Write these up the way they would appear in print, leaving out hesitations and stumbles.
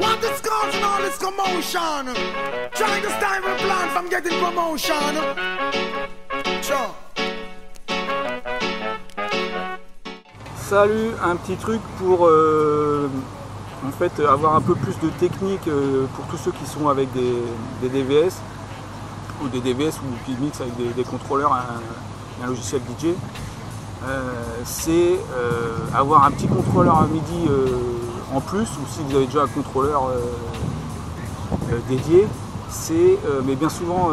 What is causing all this commotion? Trying to style a plan from getting promotion. Ciao. Salut, un petit truc pour en fait avoir un peu plus de technique pour tous ceux qui sont avec des DVS ou des DVS ou qui mixent avec des contrôleurs un logiciel DJ. C'est avoir un petit contrôleur à MIDI en plus, ou si vous avez déjà un contrôleur dédié, c'est, mais bien souvent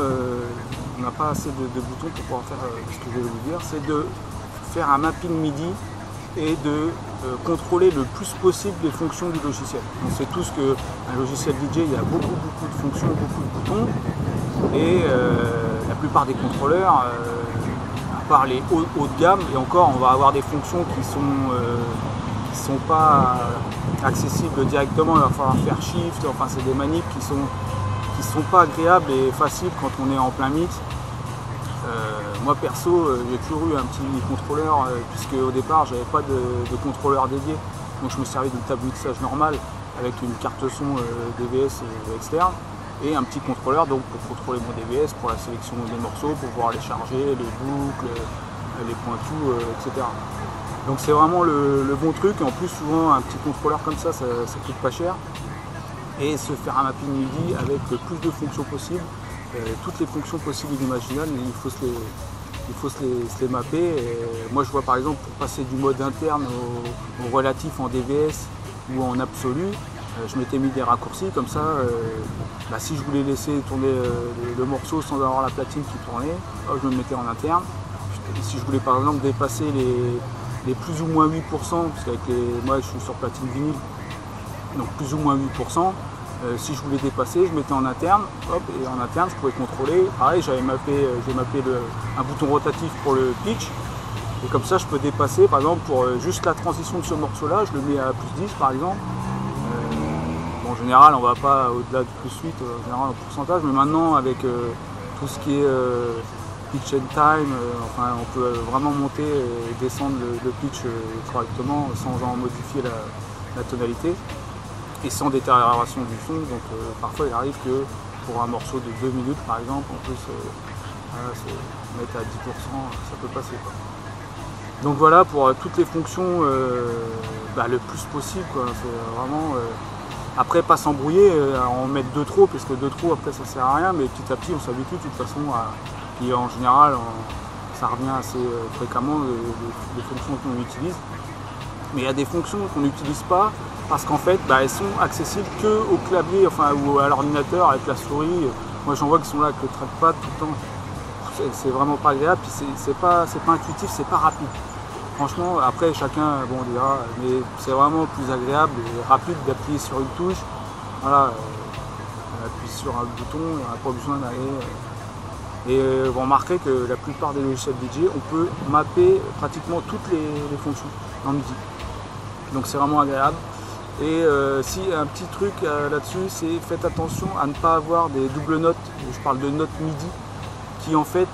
on n'a pas assez de boutons pour pouvoir faire ce que je vais vous dire, c'est de faire un mapping MIDI et de contrôler le plus possible les fonctions du logiciel. On sait tous qu'un logiciel DJ, il y a beaucoup de fonctions, beaucoup de boutons, et la plupart des contrôleurs, à part les haut de gamme, et encore on va avoir des fonctions qui sont pas accessibles directement, il va falloir faire shift, enfin c'est des manips qui sont pas agréables et faciles quand on est en plein mix. Moi perso, j'ai toujours eu un petit contrôleur, puisque au départ j'avais pas de contrôleur dédié, donc je me servais d'une table mixage normale avec une carte son DVS externe et un petit contrôleur donc pour contrôler mon DVS, pour la sélection des morceaux, pour pouvoir les charger, les boucles, les pointous, etc. Donc c'est vraiment le bon truc, et en plus souvent un petit contrôleur comme ça, ça coûte pas cher, et se faire un mapping MIDI avec le plus de fonctions possibles, toutes les fonctions possibles et imaginables, il faut se les mapper. Et moi je vois par exemple pour passer du mode interne au relatif en DVS ou en absolu, je m'étais mis des raccourcis comme ça, bah, si je voulais laisser tourner le morceau sans avoir la platine qui tournait, hop, je me mettais en interne. Et si je voulais par exemple dépasser les plus ou moins 8%, parce qu'avec moi je suis sur platine vinyle, donc plus ou moins 8%, si je voulais dépasser, je mettais en interne, hop, et en interne je pouvais contrôler. Pareil, j'avais mappé, un bouton rotatif pour le pitch, et comme ça je peux dépasser, par exemple pour juste la transition de ce morceau là, je le mets à plus 10 par exemple. En général, on ne va pas au-delà de plus 8, en général en pourcentage, mais maintenant avec tout ce qui est pitch and time, enfin, on peut vraiment monter et descendre le pitch correctement sans en modifier la tonalité et sans détérioration du son. Donc parfois il arrive que pour un morceau de 2 minutes par exemple, on peut se mettre à 10%, ça peut passer quoi. Donc voilà pour toutes les fonctions bah, le plus possible, c'est vraiment... Après, pas s'embrouiller, en mettre deux trop, parce que deux trop après ça sert à rien, mais petit à petit on s'habitue de toute façon à... Puis en général, ça revient assez fréquemment les fonctions qu'on utilise. Mais il y a des fonctions qu'on n'utilise pas parce qu'en fait, bah, elles sont accessibles qu'au clavier, enfin ou à l'ordinateur avec la souris. Moi j'en vois qui sont là avec le trackpad tout le temps. C'est vraiment pas agréable, puis c'est pas intuitif, c'est pas rapide. Franchement, après chacun, bon, on dira, mais c'est vraiment plus agréable et rapide d'appuyer sur une touche. Voilà, on appuie sur un bouton, on n'a pas besoin d'aller. Et vous remarquerez que la plupart des logiciels DJ, on peut mapper pratiquement toutes les fonctions en MIDI. Donc c'est vraiment agréable. Et si un petit truc là-dessus, c'est faites attention à ne pas avoir des doubles notes. Je parle de notes MIDI, qui en fait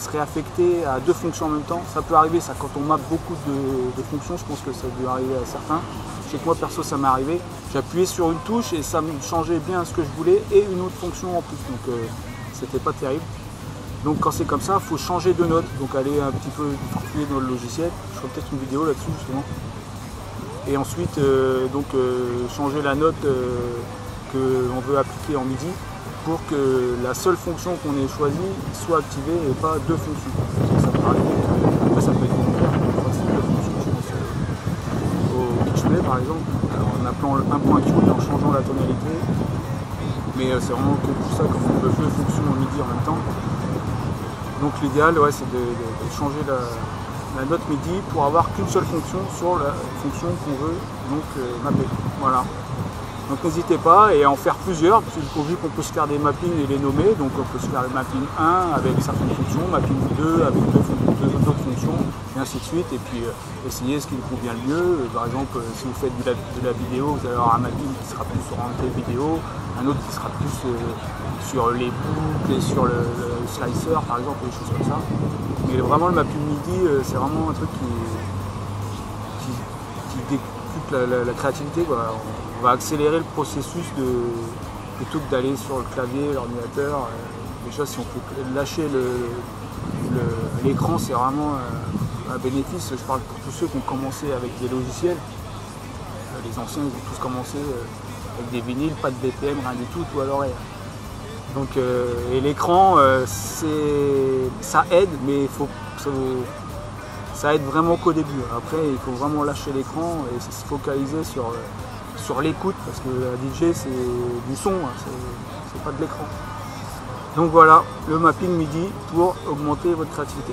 serait affecté à deux fonctions en même temps. Ça peut arriver, ça, quand on mappe beaucoup de fonctions, je pense que ça peut arriver à certains. Je sais que moi perso ça m'est arrivé, j'appuyais sur une touche et ça me changeait bien ce que je voulais et une autre fonction en plus, donc c'était pas terrible. Donc quand c'est comme ça, il faut changer de note, donc aller un petit peu farfouiller dans le logiciel, je ferai peut-être une vidéo là-dessus justement. Et ensuite donc changer la note qu'on veut appliquer en MIDI, pour que la seule fonction qu'on ait choisie soit activée et pas deux fonctions. Ça peut arriver, après ça peut être deux fonctions, je pense au pitchplay par exemple, en appelant un point Q et en changeant la tonalité. Mais c'est vraiment que pour ça qu'on peut faire fonction en MIDI en même temps. Donc l'idéal, ouais, c'est de changer la note MIDI pour avoir qu'une seule fonction sur la fonction qu'on veut donc mapper. Voilà. Donc n'hésitez pas, et à en faire plusieurs, parce que vu qu'on peut se faire des mappings et les nommer, donc on peut se faire le mapping 1 avec certaines fonctions, mapping 2 avec d'autres fonctions, et ainsi de suite, et puis essayez ce qui vous convient le mieux. Par exemple, si vous faites de la vidéo, vous allez avoir un mapping qui sera plus sur orienté vidéo, un autre qui sera plus sur les boucles et sur le slicer, par exemple, des choses comme ça. Mais vraiment, le mapping MIDI, c'est vraiment un truc qui découpe la créativité, quoi. on va accélérer le processus plutôt que d'aller sur le clavier, l'ordinateur. Déjà, si on peut lâcher l'écran, c'est vraiment un bénéfice. Je parle pour tous ceux qui ont commencé avec des logiciels. Les anciens, ils ont tous commencé avec des vinyles, pas de BPM, rien du tout, tout à l'oreille. Donc, et l'écran, ça aide, mais ça aide vraiment qu'au début. Après, il faut vraiment lâcher l'écran et se focaliser sur l'écoute, parce que la DJ, c'est du son, c'est pas de l'écran. Donc voilà, le mapping MIDI pour augmenter votre créativité.